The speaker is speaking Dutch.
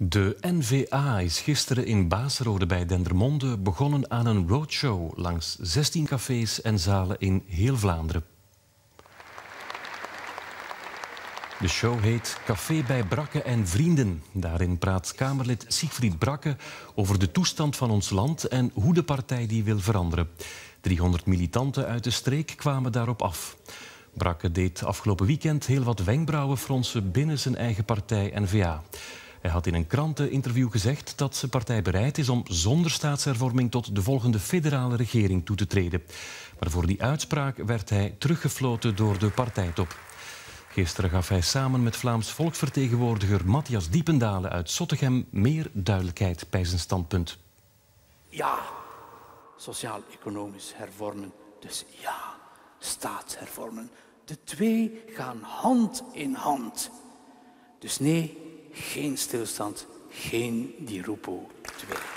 De N-VA is gisteren in Baasrode bij Dendermonde begonnen aan een roadshow langs 16 cafés en zalen in heel Vlaanderen. De show heet Café bij Bracke en Vrienden. Daarin praat Kamerlid Siegfried Bracke over de toestand van ons land en hoe de partij die wil veranderen. 300 militanten uit de streek kwamen daarop af. Bracke deed afgelopen weekend heel wat wenkbrauwenfronsen binnen zijn eigen partij N-VA. Hij had in een kranteninterview gezegd dat zijn partij bereid is om zonder staatshervorming tot de volgende federale regering toe te treden. Maar voor die uitspraak werd hij teruggefloten door de partijtop. Gisteren gaf hij samen met Vlaams volksvertegenwoordiger Mathias Diependaele uit Zottegem meer duidelijkheid bij zijn standpunt. Ja, sociaal-economisch hervormen, dus ja, staatshervormen. De twee gaan hand in hand. Dus nee, geen stilstand, geen Dirupo 2.